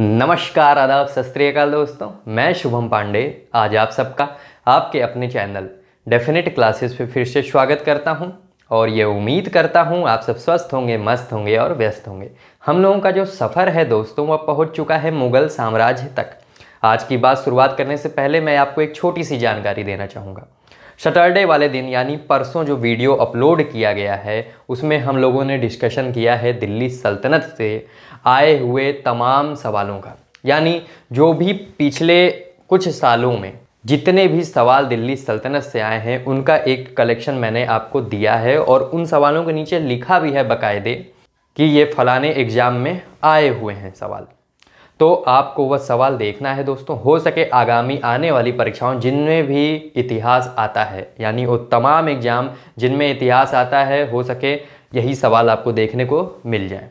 नमस्कार, आदाब, सत श्री अकाल दोस्तों। मैं शुभम पांडे आज आप सबका आपके अपने चैनल डेफिनेट क्लासेस पे फिर से स्वागत करता हूं और ये उम्मीद करता हूं आप सब स्वस्थ होंगे, मस्त होंगे और व्यस्त होंगे। हम लोगों का जो सफ़र है दोस्तों वह पहुंच चुका है मुग़ल साम्राज्य तक। आज की बात शुरुआत करने से पहले मैं आपको एक छोटी सी जानकारी देना चाहूँगा। सैटरडे वाले दिन यानी परसों जो वीडियो अपलोड किया गया है उसमें हम लोगों ने डिस्कशन किया है दिल्ली सल्तनत से आए हुए तमाम सवालों का, यानी जो भी पिछले कुछ सालों में जितने भी सवाल दिल्ली सल्तनत से आए हैं उनका एक कलेक्शन मैंने आपको दिया है और उन सवालों के नीचे लिखा भी है बाकायदे कि ये फलाने एग्ज़ाम में आए हुए हैं सवाल। तो आपको वह सवाल देखना है दोस्तों। हो सके आगामी आने वाली परीक्षाओं जिनमें भी इतिहास आता है, यानी वो तमाम एग्ज़ाम जिनमें इतिहास आता है, हो सके यही सवाल आपको देखने को मिल जाए।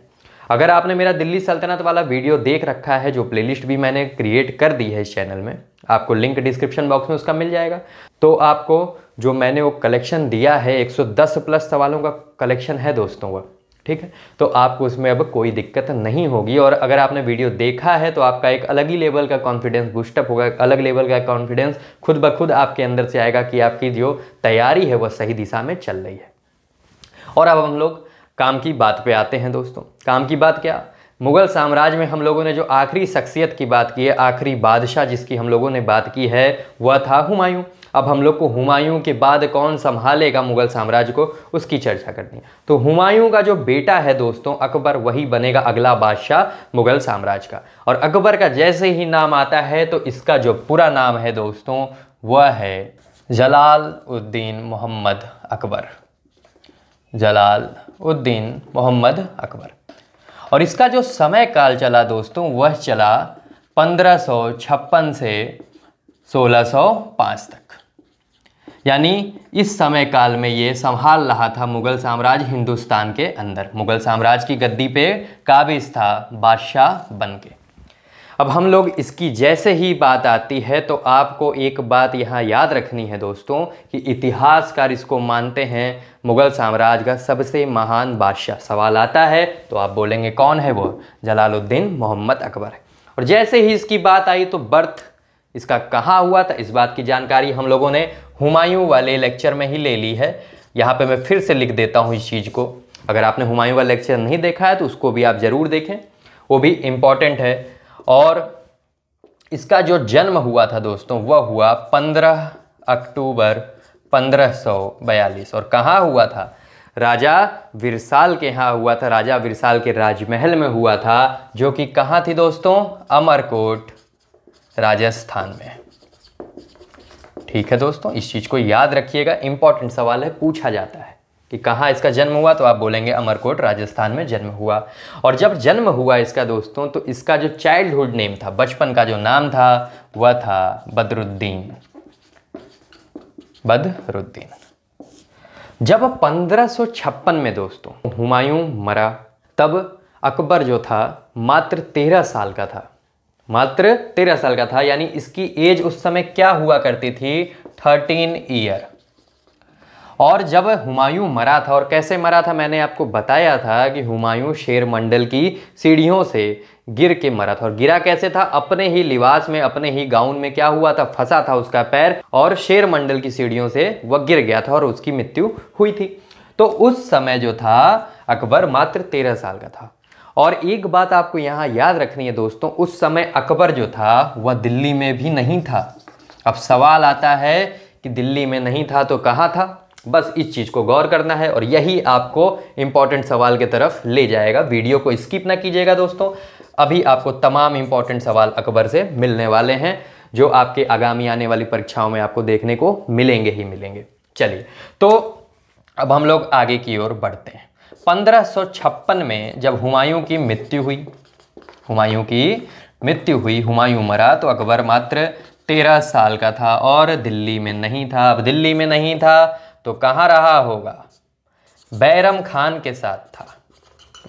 अगर आपने मेरा दिल्ली सल्तनत वाला वीडियो देख रखा है, जो प्लेलिस्ट भी मैंने क्रिएट कर दी है इस चैनल में, आपको लिंक डिस्क्रिप्शन बॉक्स में उसका मिल जाएगा, तो आपको जो मैंने वो कलेक्शन दिया है 110 प्लस सवालों का कलेक्शन है दोस्तों वह, ठीक है, तो आपको उसमें अब कोई दिक्कत नहीं होगी। और अगर आपने वीडियो देखा है तो आपका एक अलग ही लेवल का कॉन्फिडेंस बूस्टअप होगा, अलग लेवल का कॉन्फिडेंस खुद ब खुद आपके अंदर से आएगा कि आपकी जो तैयारी है वह सही दिशा में चल रही है। और अब हम लोग काम की बात पे आते हैं दोस्तों। काम की बात क्या, मुग़ल साम्राज्य में हम लोगों ने जो आखिरी शख्सियत की बात की है, आखिरी बादशाह जिसकी हम लोगों ने बात की है वह था हुमायूं। अब हम लोग को हुमायूं के बाद कौन संभालेगा मुग़ल साम्राज्य को, उसकी चर्चा करनी है। तो हुमायूं का जो बेटा है दोस्तों अकबर, वही बनेगा अगला बादशाह मुग़ल साम्राज्य का। और अकबर का जैसे ही नाम आता है तो इसका जो पूरा नाम है दोस्तों वह है जलालुद्दीन मोहम्मद अकबर, जलालुद्दीन मोहम्मद अकबर। और इसका जो समय काल चला दोस्तों वह चला 1556 से 1605 तक, यानी इस समय काल में ये संभाल रहा था मुग़ल साम्राज्य हिंदुस्तान के अंदर। मुग़ल साम्राज्य की गद्दी पे काबिज था बादशाह बनके। अब हम लोग इसकी जैसे ही बात आती है तो आपको एक बात यहाँ याद रखनी है दोस्तों कि इतिहासकार इसको मानते हैं मुग़ल साम्राज्य का सबसे महान बादशाह। सवाल आता है तो आप बोलेंगे कौन है वो, जलालुद्दीन मोहम्मद अकबर है। और जैसे ही इसकी बात आई तो बर्थ इसका कहाँ हुआ था, इस बात की जानकारी हम लोगों ने हुमायूं वाले लेक्चर में ही ले ली है। यहाँ पर मैं फिर से लिख देता हूँ इस चीज़ को, अगर आपने हुमायूं वाला लेक्चर नहीं देखा है तो उसको भी आप ज़रूर देखें, वो भी इम्पॉर्टेंट है। और इसका जो जन्म हुआ था दोस्तों वह हुआ 15 अक्टूबर 1542, और कहाँ हुआ था, राजा विरसाल के यहाँ हुआ था, राजा विरसाल के राजमहल में हुआ था, जो कि कहाँ थी दोस्तों, अमरकोट, राजस्थान में। ठीक है दोस्तों, इस चीज़ को याद रखिएगा, इम्पॉर्टेंट सवाल है, पूछा जाता है कि कहाँ इसका जन्म हुआ, तो आप बोलेंगे अमरकोट राजस्थान में जन्म हुआ। और जब जन्म हुआ इसका दोस्तों तो इसका जो चाइल्डहुड नेम था, बचपन का जो नाम था वह था बदरुद्दीन, बदरुद्दीन। जब 1556 में दोस्तों हुमायूं मरा तब अकबर जो था मात्र 13 साल का था, मात्र 13 साल का था, यानी इसकी एज उस समय क्या हुआ करती थी, 13 ईयर। और जब हुमायूं मरा था, और कैसे मरा था मैंने आपको बताया था कि हुमायूं शेर मंडल की सीढ़ियों से गिर के मरा था। और गिरा कैसे था, अपने ही लिबास में, अपने ही गाउन में क्या हुआ था, फंसा था उसका पैर और शेर मंडल की सीढ़ियों से वह गिर गया था और उसकी मृत्यु हुई थी। तो उस समय जो था अकबर मात्र 13 साल का था। और एक बात आपको यहाँ याद रखनी है दोस्तों, उस समय अकबर जो था वह दिल्ली में भी नहीं था। अब सवाल आता है कि दिल्ली में नहीं था तो कहाँ था, बस इस चीज़ को गौर करना है और यही आपको इम्पॉर्टेंट सवाल की तरफ ले जाएगा। वीडियो को स्किप ना कीजिएगा दोस्तों, अभी आपको तमाम इम्पॉर्टेंट सवाल अकबर से मिलने वाले हैं जो आपके आगामी आने वाली परीक्षाओं में आपको देखने को मिलेंगे ही मिलेंगे। चलिए, तो अब हम लोग आगे की ओर बढ़ते हैं। 1556 में जब हुमायूं की मृत्यु हुई, हुमायूं की मृत्यु हुई, हुमायूं मरा तो अकबर मात्र 13 साल का था और दिल्ली में नहीं था। अब दिल्ली में नहीं था तो कहाँ रहा होगा, बैरम खान के साथ था,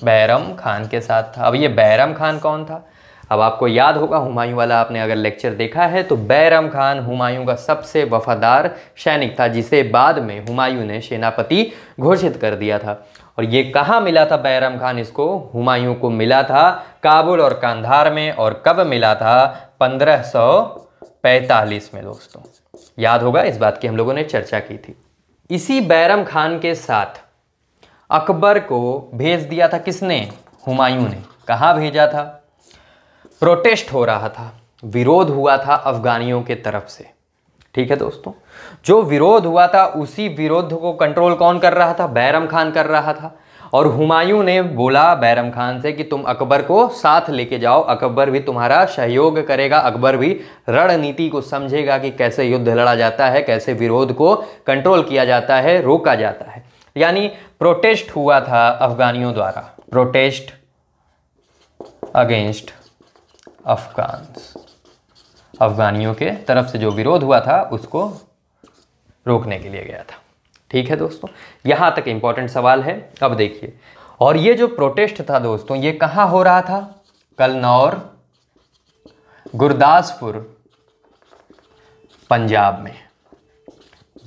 बैरम खान के साथ था। अब ये बैरम खान कौन था, अब आपको याद होगा हुमायूं वाला आपने अगर लेक्चर देखा है तो बैरम खान हुमायूं का सबसे वफादार सैनिक था, जिसे बाद में हुमायूं ने सेनापति घोषित कर दिया था। और ये कहाँ मिला था बैरम खान? इसको हुमायूं को मिला था काबुल और कांधार में। और कब मिला था? 1545 में। दोस्तों याद होगा, इस बात की हम लोगों ने चर्चा की थी। इसी बैरम खान के साथ अकबर को भेज दिया था किसने? हुमायूं ने। कहाँ भेजा था? प्रोटेस्ट हो रहा था, विरोध हुआ था अफगानियों के तरफ से। ठीक है दोस्तों, जो विरोध हुआ था उसी विरोध को कंट्रोल कौन कर रहा था? बैरम खान कर रहा था। और हुमायूं ने बोला बैरम खान से कि तुम अकबर को साथ लेके जाओ, अकबर भी तुम्हारा सहयोग करेगा, अकबर भी रणनीति को समझेगा कि कैसे युद्ध लड़ा जाता है, कैसे विरोध को कंट्रोल किया जाता है, रोका जाता है। यानी प्रोटेस्ट हुआ था अफगानियों द्वारा, प्रोटेस्ट अगेंस्ट अफगान्स, अफगानियों के तरफ से जो विरोध हुआ था उसको रोकने के लिए गया था। ठीक है दोस्तों, यहाँ तक इम्पॉर्टेंट सवाल है। अब देखिए, और ये जो प्रोटेस्ट था दोस्तों ये कहाँ हो रहा था? कलनौर, गुरदासपुर, पंजाब में।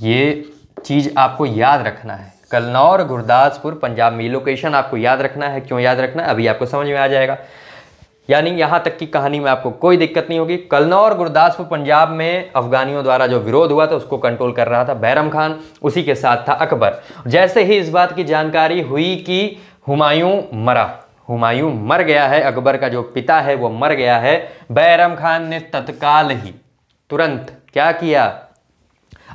ये चीज़ आपको याद रखना है, कलनौर, गुरदासपुर, पंजाब में। लोकेशन आपको याद रखना है। क्यों याद रखना है? अभी आपको समझ में आ जाएगा। यानी यहाँ तक की कहानी में आपको कोई दिक्कत नहीं होगी। कलनौर, गुरदासपुर, पंजाब में अफगानियों द्वारा जो विरोध हुआ था उसको कंट्रोल कर रहा था बैरम खान, उसी के साथ था अकबर। जैसे ही इस बात की जानकारी हुई कि हुमायूं मरा, हुमायूं मर गया है, अकबर का जो पिता है वो मर गया है, बैरम खान ने तत्काल ही तुरंत क्या किया?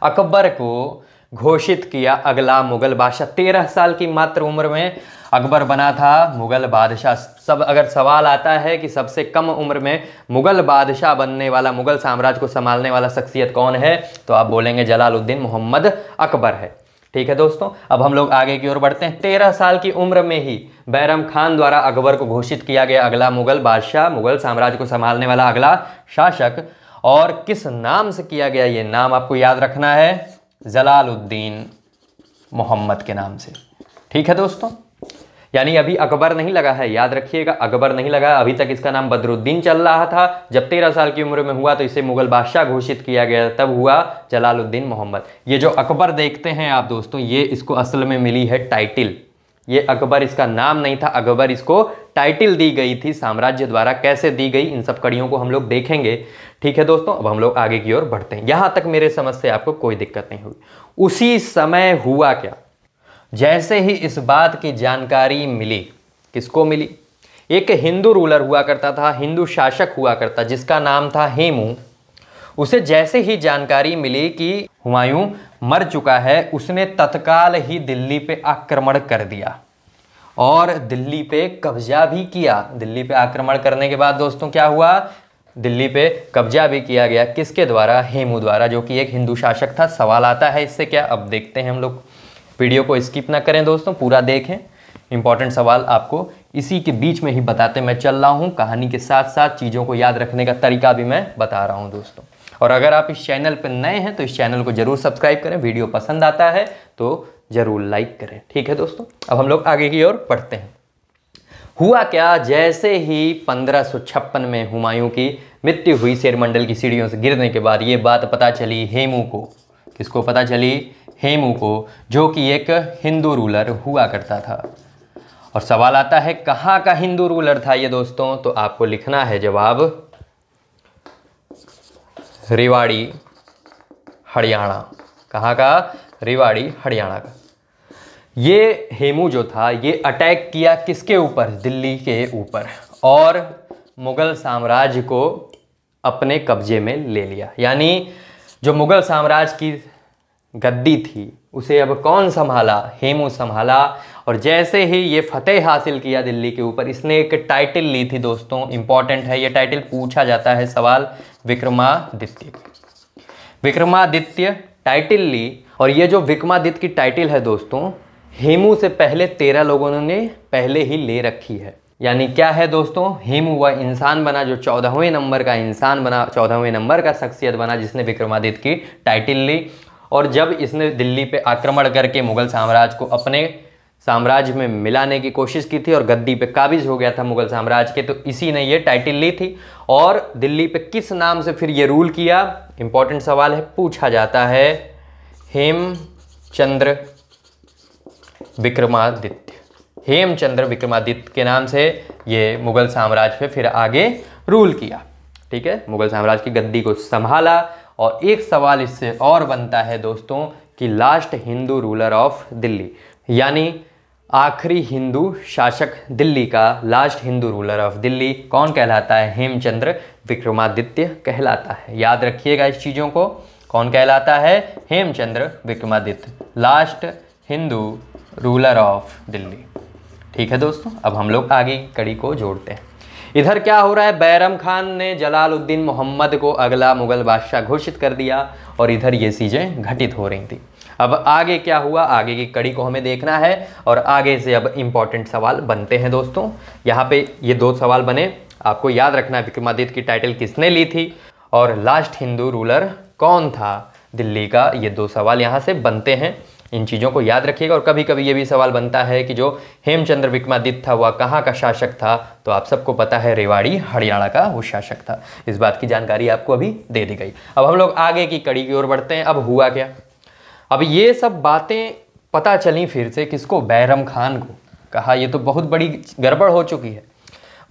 अकबर को घोषित किया अगला मुगल बादशाह। 13 साल की मात्र उम्र में अकबर बना था मुगल बादशाह। सब अगर सवाल आता है कि सबसे कम उम्र में मुगल बादशाह बनने वाला, मुगल साम्राज्य को संभालने वाला शख्सियत कौन है, तो आप बोलेंगे जलालुद्दीन मोहम्मद अकबर है। ठीक है दोस्तों, अब हम लोग आगे की ओर बढ़ते हैं। 13 साल की उम्र में ही बैरम खान द्वारा अकबर को घोषित किया गया अगला मुगल बादशाह, मुगल साम्राज्य को संभालने वाला अगला शासक। और किस नाम से किया गया? ये नाम आपको याद रखना है, जलालुद्दीन मोहम्मद के नाम से। ठीक है दोस्तों, यानी अभी अकबर नहीं लगा है, याद रखिएगा, अकबर नहीं लगा, अभी तक इसका नाम बदरुद्दीन चल रहा था। जब 13 साल की उम्र में हुआ तो इसे मुगल बादशाह घोषित किया गया, तब हुआ जलालुद्दीन मोहम्मद। ये जो अकबर देखते हैं आप दोस्तों, ये इसको असल में मिली है टाइटल। ये अकबर इसका नाम नहीं था, अकबर इसको टाइटल दी गई थी साम्राज्य द्वारा। कैसे दी गई, इन सब कड़ियों को हम लोग देखेंगे। ठीक है दोस्तों, अब हम लोग आगे की ओर बढ़ते हैं। यहाँ तक मेरे समझ से आपको कोई दिक्कत नहीं हुई। उसी समय हुआ क्या? जैसे ही इस बात की जानकारी मिली, किसको मिली? एक हिंदू रूलर हुआ करता था, हिंदू शासक हुआ करता, जिसका नाम था हेमू। उसे जैसे ही जानकारी मिली कि हुमायूं मर चुका है, उसने तत्काल ही दिल्ली पे आक्रमण कर दिया और दिल्ली पे कब्जा भी किया। दिल्ली पे आक्रमण करने के बाद दोस्तों क्या हुआ? दिल्ली पे कब्जा भी किया गया। किसके द्वारा? हेमू द्वारा, जो कि एक हिंदू शासक था। सवाल आता है इससे क्या? अब देखते हैं हम लोग। वीडियो को स्किप ना करें दोस्तों, पूरा देखें। इंपॉर्टेंट सवाल आपको इसी के बीच में ही बताते मैं चल रहा हूँ, कहानी के साथ साथ चीज़ों को याद रखने का तरीका भी मैं बता रहा हूँ दोस्तों। और अगर आप इस चैनल पर नए हैं तो इस चैनल को जरूर सब्सक्राइब करें, वीडियो पसंद आता है तो जरूर लाइक करें। ठीक है दोस्तों, अब हम लोग आगे की ओर बढ़ते हैं। हुआ क्या? जैसे ही 1556 में हुमायूं की मृत्यु हुई, शेरमंडल की सीढ़ियों से गिरने के बाद, ये बात पता चली हेमू को। किसको पता चली? हेमू को, जो कि एक हिंदू रूलर हुआ करता था। और सवाल आता है कहाँ का हिंदू रूलर था ये दोस्तों? तो आपको लिखना है जवाब रेवाड़ी, हरियाणा। कहाँ का? रेवाड़ी, हरियाणा का। ये हेमू जो था ये अटैक किया किसके ऊपर? दिल्ली के ऊपर, और मुग़ल साम्राज्य को अपने कब्जे में ले लिया। यानी जो मुग़ल साम्राज्य की गद्दी थी उसे अब कौन संभाला? हेमू संभाला। और जैसे ही ये फतेह हासिल किया दिल्ली के ऊपर, इसने एक टाइटल ली थी दोस्तों, इम्पॉर्टेंट है ये टाइटल, पूछा जाता है सवाल, विक्रमादित्य। विक्रमादित्य टाइटल ली। और ये जो विक्रमादित्य की टाइटल है दोस्तों, हेमू से पहले 13 लोगों ने पहले ही ले रखी है। यानी क्या है दोस्तों? हेमू वह इंसान बना जो 14वें नंबर का इंसान बना, 14वें नंबर का शख्सियत बना जिसने विक्रमादित्य की टाइटल ली। और जब इसने दिल्ली पे आक्रमण करके मुगल साम्राज्य को अपने साम्राज्य में मिलाने की कोशिश की थी और गद्दी पे काबिज हो गया था मुगल साम्राज्य के, तो इसी ने ये टाइटल ली थी। और दिल्ली पे किस नाम से फिर ये रूल किया? इम्पॉर्टेंट सवाल है, पूछा जाता है, हेमचंद्र विक्रमादित्य। हेमचंद्र विक्रमादित्य के नाम से ये मुगल साम्राज्य पे फिर आगे रूल किया। ठीक है, मुगल साम्राज्य की गद्दी को संभाला। और एक सवाल इससे और बनता है दोस्तों कि last Hindu ruler of Delhi, यानी आखिरी हिंदू शासक दिल्ली का, last Hindu ruler of Delhi कौन कहलाता है? हेमचंद्र विक्रमादित्य कहलाता है। याद रखिएगा इस चीज़ों को, कौन कहलाता है? Hemchandra Vikramaditya, last Hindu ruler of Delhi. ठीक है दोस्तों, अब हम लोग आगे कड़ी को जोड़ते हैं। इधर क्या हो रहा है? बैरम खान ने जलालुद्दीन मोहम्मद को अगला मुगल बादशाह घोषित कर दिया और इधर ये चीज़ें घटित हो रही थी। अब आगे क्या हुआ, आगे की कड़ी को हमें देखना है और आगे से अब इम्पॉर्टेंट सवाल बनते हैं दोस्तों। यहाँ पे ये दो सवाल बने, आपको याद रखना है विक्रमादित्य की टाइटल किसने ली थी और लास्ट हिंदू रूलर कौन था दिल्ली का। ये दो सवाल यहाँ से बनते हैं, इन चीज़ों को याद रखिएगा। और कभी कभी ये भी सवाल बनता है कि जो हेमचंद्र विक्रमादित्य था वह कहाँ का शासक था, तो आप सबको पता है रेवाड़ी हरियाणा का वो शासक था। इस बात की जानकारी आपको अभी दे दी गई। अब हम लोग आगे की कड़ी की ओर बढ़ते हैं। अब हुआ क्या? अब ये सब बातें पता चली फिर से किसको? बैरम खान को। कहा ये तो बहुत बड़ी गड़बड़ हो चुकी है।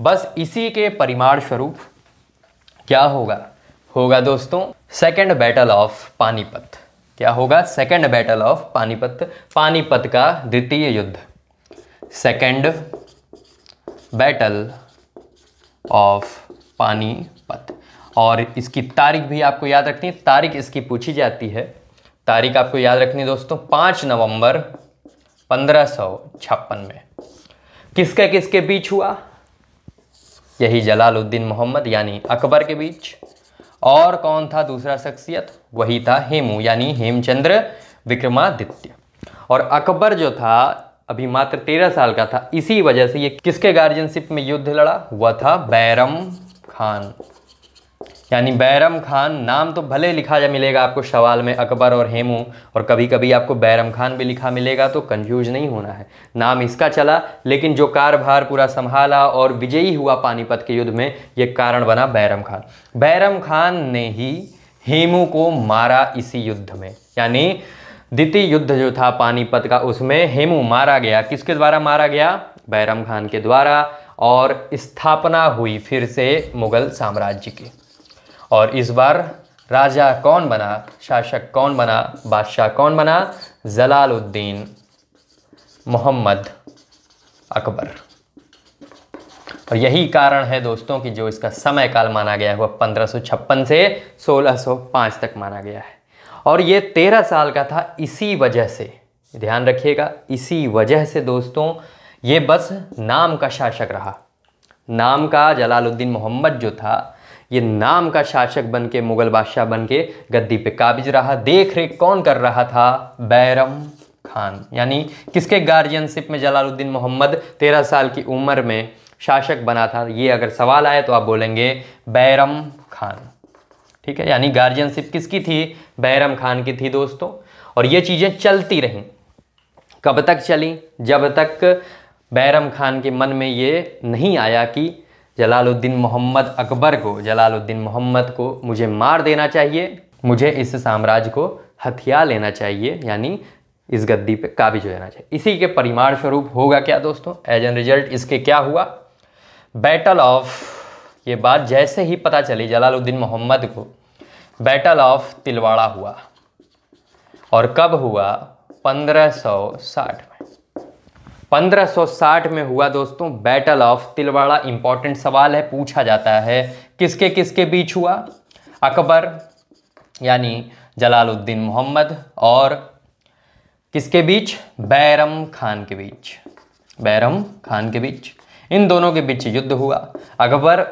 बस इसी के परिमाण स्वरूप क्या होगा? होगा दोस्तों सेकेंड बैटल ऑफ पानीपत। क्या होगा? Second battle of Panipat, Panipat का द्वितीय युद्ध, सेकेंड बैटल ऑफ पानीपत। और इसकी तारीख भी आपको याद रखनी है, तारीख इसकी पूछी जाती है। तारीख आपको याद रखनी है दोस्तों 5 नवंबर 1556 में। किसके किसके बीच हुआ? यही जलालुद्दीन मोहम्मद यानी अकबर के बीच, और कौन था दूसरा शख्सियत? वही था हेमू यानी हेमचंद्र विक्रमादित्य। और अकबर जो था अभी मात्र 13 साल का था, इसी वजह से ये किसके गार्जियनशिप में युद्ध लड़ा? वह था बैरम खान। यानी बैरम खान नाम तो भले लिखा जा मिलेगा आपको सवाल में अकबर और हेमू, और कभी कभी आपको बैरम खान भी लिखा मिलेगा, तो कंफ्यूज नहीं होना है। नाम इसका चला, लेकिन जो कारभार पूरा संभाला और विजयी हुआ पानीपत के युद्ध में, ये कारण बना बैरम खान। बैरम खान ने ही हेमू को मारा इसी युद्ध में। यानी द्वितीय युद्ध जो था पानीपत का, उसमें हेमू मारा गया। किसके द्वारा मारा गया? बैरम खान के द्वारा। और स्थापना हुई फिर से मुगल साम्राज्य की। और इस बार राजा कौन बना, शासक कौन बना, बादशाह कौन बना? जलालुद्दीन मोहम्मद अकबर। और यही कारण है दोस्तों कि जो इसका समय काल माना गया है वह 1556 से 1605 तक माना गया है। और ये 13 साल का था, इसी वजह से ध्यान रखिएगा, इसी वजह से दोस्तों ये बस नाम का शासक रहा। नाम का जलालुद्दीन मोहम्मद जो था ये नाम का शासक बनके, मुगल बादशाह बनके गद्दी पे काबिज रहा। देख रेख कौन कर रहा था? बैरम खान। यानी किसके गार्जियनशिप में जलालुद्दीन मोहम्मद 13 साल की उम्र में शासक बना था? ये अगर सवाल आए तो आप बोलेंगे बैरम खान। ठीक है, यानी गार्जियनशिप किसकी थी? बैरम खान की थी दोस्तों। और ये चीज़ें चलती रहीं। कब तक चली? जब तक बैरम खान के मन में ये नहीं आया कि जलालुद्दीन मोहम्मद अकबर को, जलालुद्दीन मोहम्मद को मुझे मार देना चाहिए, मुझे इस साम्राज्य को हथिया लेना चाहिए, यानी इस गद्दी पे काबिज हो जाना चाहिए। इसी के परिमाण स्वरूप होगा क्या दोस्तों? एज एन रिजल्ट इसके क्या हुआ? बैटल ऑफ, ये बात जैसे ही पता चली जलालुद्दीन मोहम्मद को, बैटल ऑफ तिलवाड़ा हुआ। और कब हुआ? 1560 में। 1560 में हुआ दोस्तों बैटल ऑफ तिलवाड़ा। इंपॉर्टेंट सवाल है, पूछा जाता है किसके किसके बीच हुआ? अकबर यानी जलालुद्दीन मोहम्मद और किसके बीच? बैरम खान के बीच। बैरम खान के बीच, इन दोनों के बीच युद्ध हुआ। अकबर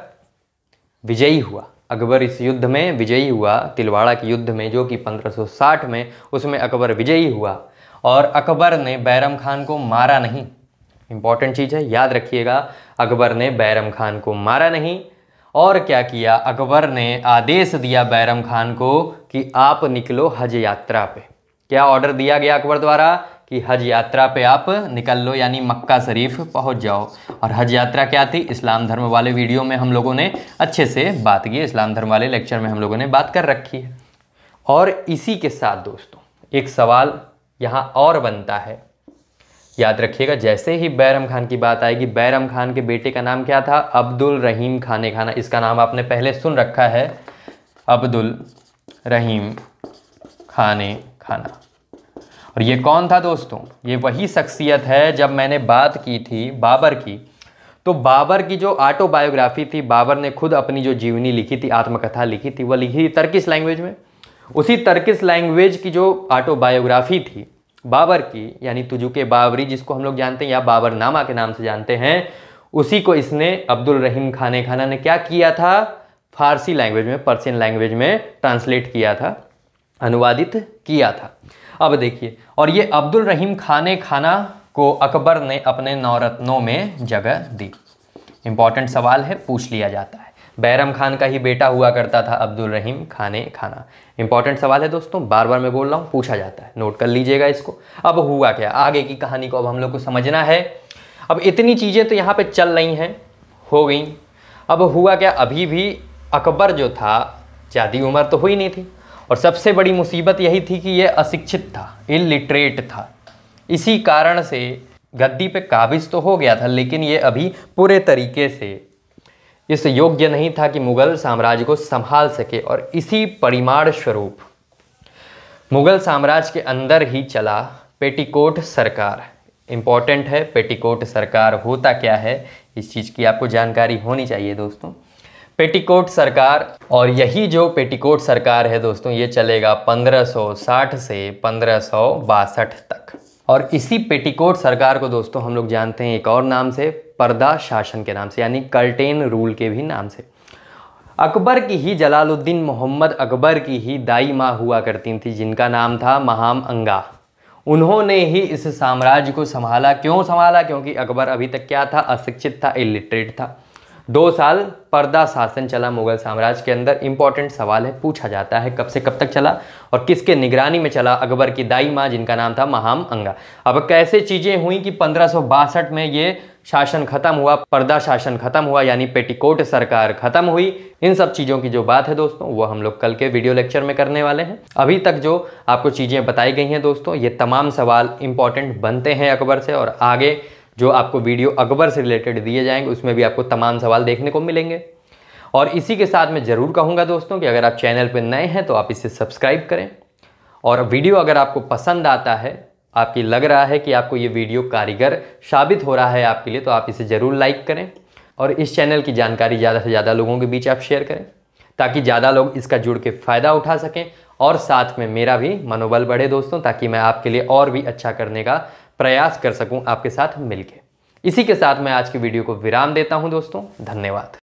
विजयी हुआ। अकबर इस युद्ध में विजयी हुआ, तिलवाड़ा के युद्ध में जो कि 1560 में, उसमें अकबर विजयी हुआ। और अकबर ने बैरम खान को मारा नहीं। इम्पॉर्टेंट चीज़ है, याद रखिएगा, अकबर ने बैरम खान को मारा नहीं। और क्या किया? अकबर ने आदेश दिया बैरम खान को कि आप निकलो हज यात्रा पे। क्या ऑर्डर दिया गया अकबर द्वारा? कि हज यात्रा पे आप निकल लो, यानी मक्का शरीफ पहुंच जाओ। और हज यात्रा क्या थी? इस्लाम धर्म वाले वीडियो में हम लोगों ने अच्छे से बात की, इस्लाम धर्म वाले लेक्चर में हम लोगों ने बात कर रखी है। और इसी के साथ दोस्तों एक सवाल यहाँ और बनता है याद रखिएगा जैसे ही बैरम खान की बात आएगी। बैरम खान के बेटे का नाम क्या था? अब्दुल रहीम खाने खाना। इसका नाम आपने पहले सुन रखा है, अब्दुल रहीम खाने खाना। और ये कौन था दोस्तों? ये वही शख्सियत है जब मैंने बात की थी बाबर की, तो बाबर की जो ऑटोबायोग्राफी थी, बाबर ने खुद अपनी जो जीवनी लिखी थी, आत्मकथा लिखी थी, वह लिखी तर्किश लैंग्वेज में। उसी तर्किश लैंग्वेज की जो ऑटोबायोग्राफी थी बाबर की, यानी तुजुके बाबरी जिसको हम लोग जानते हैं या बाबरनामा के नाम से जानते हैं, उसी को इसने अब्दुल रहीम खाने खाना ने क्या किया था? फारसी लैंग्वेज में, पर्शियन लैंग्वेज में ट्रांसलेट किया था, अनुवादित किया था। अब देखिए, और ये अब्दुल रहीम खाने खाना को अकबर ने अपने नवरत्नों में जगह दी। इम्पॉर्टेंट सवाल है, पूछ लिया जाता है। बैरम खान का ही बेटा हुआ करता था अब्दुल रहीम खाने खाना। इम्पॉर्टेंट सवाल है दोस्तों, बार बार मैं बोल रहा हूँ, पूछा जाता है, नोट कर लीजिएगा इसको। अब हुआ क्या, आगे की कहानी को अब हम लोग को समझना है। अब इतनी चीज़ें तो यहाँ पर चल रही हैं, हो गई। अब हुआ क्या, अभी भी अकबर जो था ज़्यादा उम्र तो हुई नहीं थी, और सबसे बड़ी मुसीबत यही थी कि ये अशिक्षित था, इलिटरेट था। इसी कारण से गद्दी पे काबिज तो हो गया था, लेकिन ये अभी पूरे तरीके से इस योग्य नहीं था कि मुग़ल साम्राज्य को संभाल सके, और इसी परिमाण स्वरूप मुग़ल साम्राज्य के अंदर ही चला पेटीकोट सरकार। इम्पॉर्टेंट है, पेटीकोट सरकार होता क्या है, इस चीज़ की आपको जानकारी होनी चाहिए दोस्तों, पेटीकोट सरकार। और यही जो पेटीकोट सरकार है दोस्तों, ये चलेगा 1560 से 1562 तक। और इसी पेटीकोट सरकार को दोस्तों हम लोग जानते हैं एक और नाम से, पर्दा शासन के नाम से, यानी कर्टेन रूल के भी नाम से। अकबर की ही, जलालुद्दीन मोहम्मद अकबर की ही दाई माँ हुआ करती थी, जिनका नाम था महाम अंगा। उन्होंने ही इस साम्राज्य को संभाला। क्यों संभाला? क्योंकि अकबर अभी तक क्या था, अशिक्षित था, इलिटरेट था। 2 साल पर्दा शासन चला मुगल साम्राज्य के अंदर। इम्पॉर्टेंट सवाल है, पूछा जाता है, कब से कब तक चला और किसके निगरानी में चला? अकबर की दाई माँ, जिनका नाम था महाम अंगा। अब कैसे चीज़ें हुई कि 1562 में ये शासन खत्म हुआ, पर्दा शासन खत्म हुआ, यानी पेटीकोट सरकार खत्म हुई। इन सब चीज़ों की जो बात है दोस्तों, वो हम लोग कल के वीडियो लेक्चर में करने वाले हैं। अभी तक जो आपको चीज़ें बताई गई हैं दोस्तों, ये तमाम सवाल इम्पॉर्टेंट बनते हैं अकबर से, और आगे जो आपको वीडियो अकबर से रिलेटेड दिए जाएंगे उसमें भी आपको तमाम सवाल देखने को मिलेंगे। और इसी के साथ मैं ज़रूर कहूँगा दोस्तों कि अगर आप चैनल पर नए हैं तो आप इसे सब्सक्राइब करें, और वीडियो अगर आपको पसंद आता है, आपकी लग रहा है कि आपको ये वीडियो कारगर साबित हो रहा है आपके लिए, तो आप इसे ज़रूर लाइक करें, और इस चैनल की जानकारी ज़्यादा से ज़्यादा लोगों के बीच आप शेयर करें, ताकि ज़्यादा लोग इसका जुड़ के फ़ायदा उठा सकें, और साथ में मेरा भी मनोबल बढ़े दोस्तों, ताकि मैं आपके लिए और भी अच्छा करने का प्रयास कर सकूं आपके साथ मिलके। इसी के साथ मैं आज की वीडियो को विराम देता हूं दोस्तों, धन्यवाद।